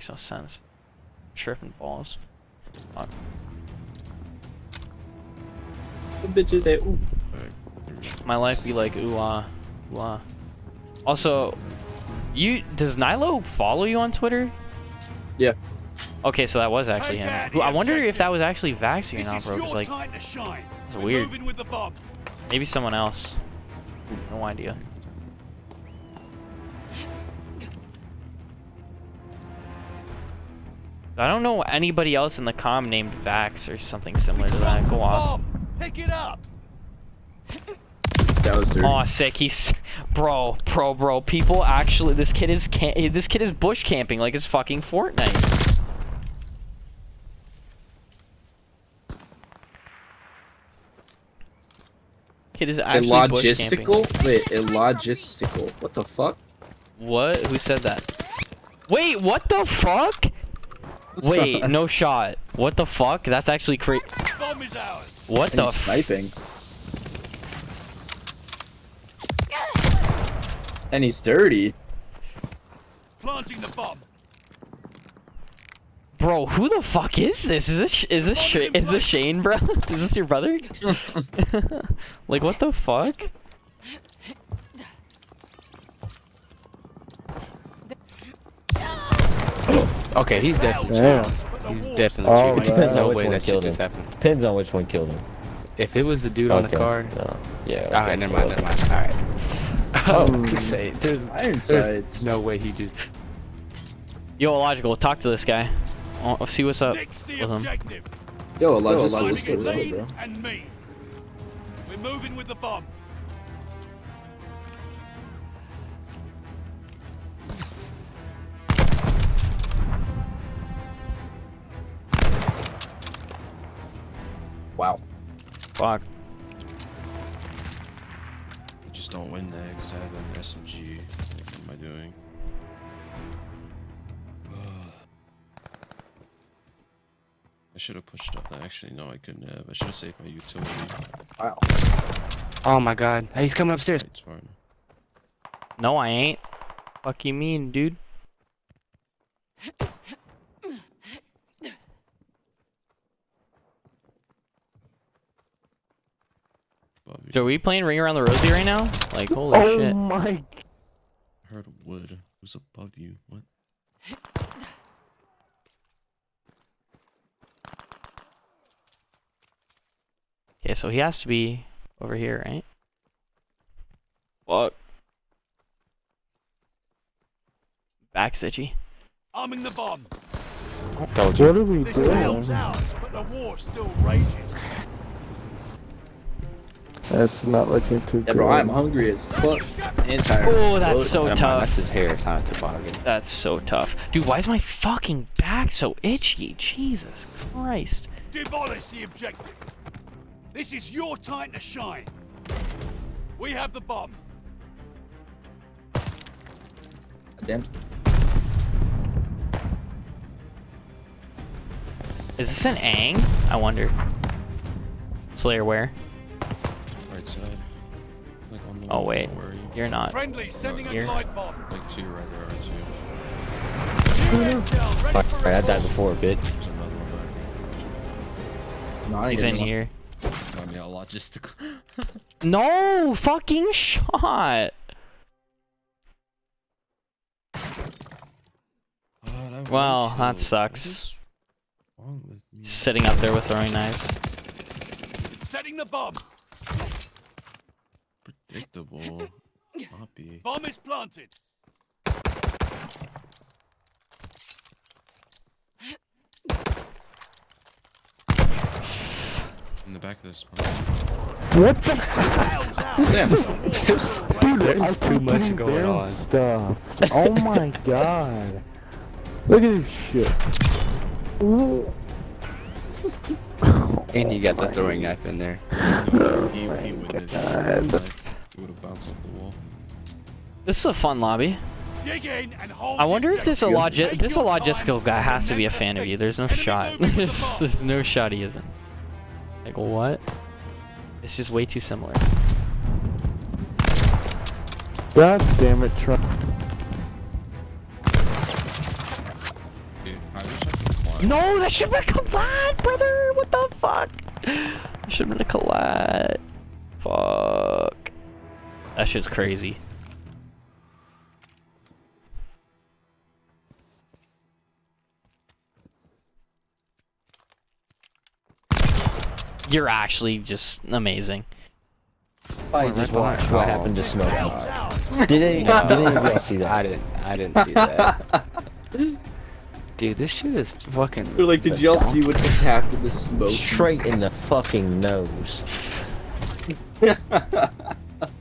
Makes no sense. Chirping balls. Fuck. The bitches say ooh. My life be like ooh ah, ooh ah. Also, does Nilo follow you on Twitter? Yeah. Okay, so that was actually him. I wonder if that was actually Vaxy or not, bro. Like, it's weird. Maybe someone else. No idea. I don't know anybody else in the comm named Vax or something similar to that. Go off. Pick it up. That was dirty. Oh, sick. He's bro. People actually, this kid is bush camping like it's fucking Fortnite. Kid is actually illogistical? Bush camping. Wait, illogistical. What the fuck? What? Who said that? Wait, what the fuck? Wait, no shot. What the fuck? That's actually crazy. What the sniping? And he's dirty. Planting the bomb. Bro, who the fuck is this? Is this Shane, bro? Is this your brother? Like, what the fuck? Okay, he's definitely. Yeah. He's definitely. Oh, it depends on which one killed him. Depends on which one killed him. If it was the dude on the car. No. Yeah. Okay. All right, never mind. Never mind. All right. Oh, there's no way he just. Yo, illogical. Talk to this guy. I'll see what's up with him. Yo, illogical. What's good, bro? We're moving with the bomb. Wow. Fuck. I just don't win that because I have an SMG. What am I doing? I should have pushed up. Actually, no, I couldn't have. I should have saved my utility. Wow. Oh my god. Hey, he's coming upstairs. No, I ain't. Fuck you mean, dude? So are we playing Ring Around the Rosie right now? Like, holy shit. Oh my... I heard wood. Who's above you? What? Okay, so he has to be over here, right? Fuck. Back's itchy. Arming the bomb. I told you. What are we doing? But the war still rages. That's not looking too good. Yeah, bro, I'm hungry as fuck. Oh, that's so tough. That's his hair. It's not a toboggan. That's so tough. Dude, why is my fucking back so itchy? Jesus Christ. Demolish the objective. This is your time to shine. We have the bomb. Damn. Is this an Aang? I wonder. Slayer where? Like on the wait, you're not. Friendly, sending a light bomb. Like two right there, aren't you? Fuck, I died before, bitch. He's in here. No fucking shot. Well, that sucks. Sitting up there with throwing knives. Setting the bomb. Predictable. Poppy. Bomb is planted. In the back of this one. What the? Damn. There's too much going on. Stuff. Oh my god. Look at this shit. Ooh. And you got the throwing knife in there. He wouldn't have bounced off the wall. This is a fun lobby. I wonder if this illogistical guy has to be a fan of you. There's no shot. There's no shot he isn't. Like, what? It's just way too similar. God damn it, Trump. Dude, I wish I could climb. No, that should have been a collide, brother! What the fuck? That should have been a collide. Fuck. That shit's crazy. You're actually just amazing. I just watched what happened to Smokey. Did anybody see that? I didn't see that. Dude, this shit is fucking. We're like, did y'all see what just happened to Smokey? Straight in the fucking nose.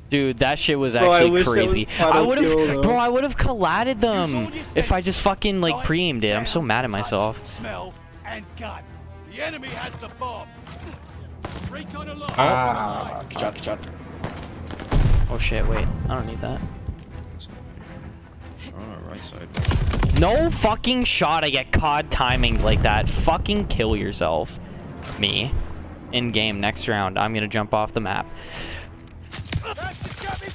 Dude, that shit was actually crazy. I would have, bro, I would have collided them if I just fucking like pre-aimed it. I'm so mad at myself. Smell and gut. The enemy has the bomb. Ah, good job, good job. Oh shit, wait. I don't need that. Oh, right side. No fucking shot. I get COD timing like that. Fucking kill yourself. Me. In game, next round. I'm gonna jump off the map. That's the Gubby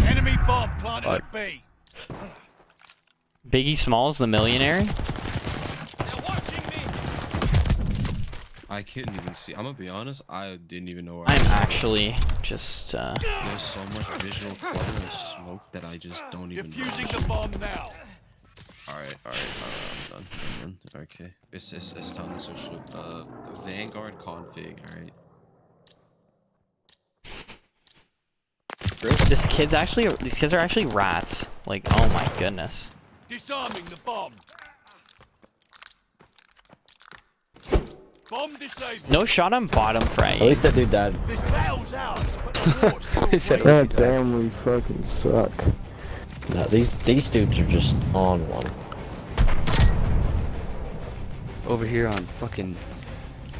10! Enemy bomb planted at B. Biggie Smalls, the millionaire. I couldn't even see. I'm gonna be honest, I didn't even know where I'm actually just there's so much visual clutter and smoke that I just don't even know. Defusing the bomb now. Alright, I'm done. Okay. It's time to switch to Vanguard config, alright. These kids are actually rats. Like, oh my goodness. Disarming the bomb. No shot on bottom frame. At least that dude died. God damn, we fucking suck. No, these dudes are just on one. Over here on fucking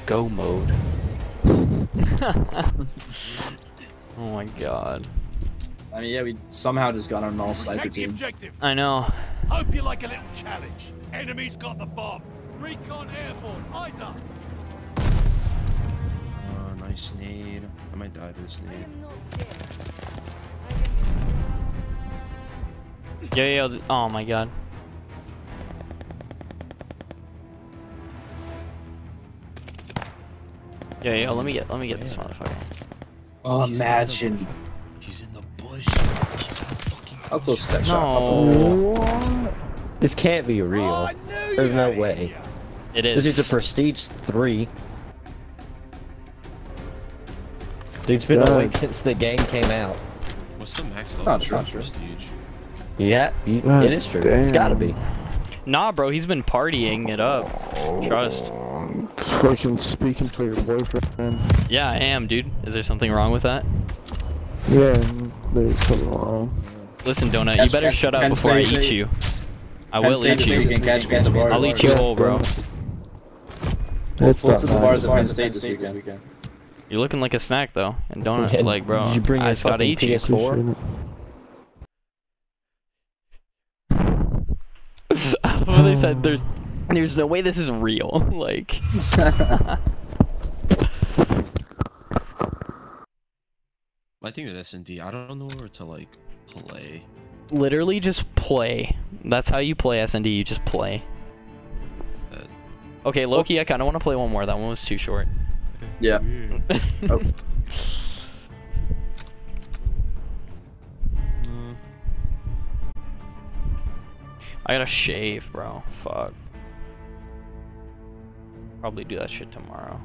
go mode. Oh my god. I mean, yeah, we somehow just got on all sniper team. I know. Hope you like a little challenge. Enemies got the bomb. Recon airborne. Eyes up. Nice nade. I might die to this nade. Yo, oh my god. Yo, let me get this motherfucker. Oh, imagine. He's in the bush. How close is that shot? This can't be real. Oh, there's no way. It is. This is a prestige 3. Dude's been awake since the game came out. What's the max level of prestige? Yeah, it is true. Damn. It's gotta be. Nah, bro, he's been partying it up. Trust. Fucking speaking for your boyfriend. Yeah, I am, dude. Is there something wrong with that? Yeah, there's something wrong. Listen, Donut, you better shut up before I eat you. I will eat you. I'll eat you whole, bro. It's not to the bars at Penn State this weekend. You're looking like a snack though, and don't like, bro. You bring I just gotta eat you. Well, they said there's no way this is real. Like, I think with SnD, I don't know where to like play. Literally, just play. That's how you play SnD. You just play. Okay, Loki. I kind of want to play one more. That one was too short. Yeah. Oh. I gotta shave, bro. Fuck. Probably do that shit tomorrow.